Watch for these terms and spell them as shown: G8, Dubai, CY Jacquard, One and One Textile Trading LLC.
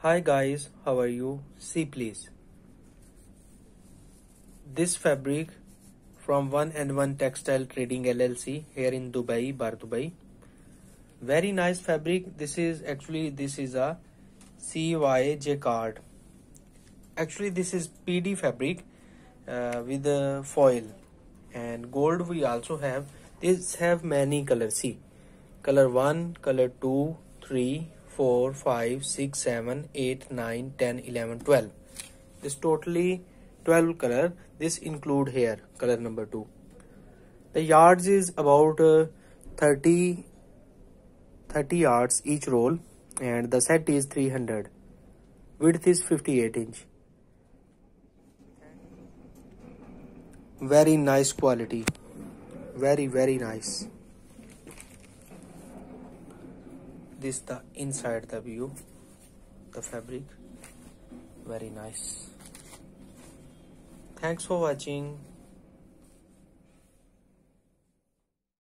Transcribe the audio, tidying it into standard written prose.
Hi guys, how are you? See please. This fabric from One and One Textile Trading LLC here in Dubai, Bar Dubai. Very nice fabric. This is a CY Jacquard. Actually this is PD fabric with the foil and gold we also have. These have many colors. See, color 1, color 2, 3, 4, 5, 6, 7, 8, 9, 10, 11, 12. This totally 12 color. This include here color number 2. The yards is about 30 yards each roll and the set is 300. Width is 58 inch. Very nice quality. Very nice. This the inside the view, the fabric, very nice. Thanks for watching.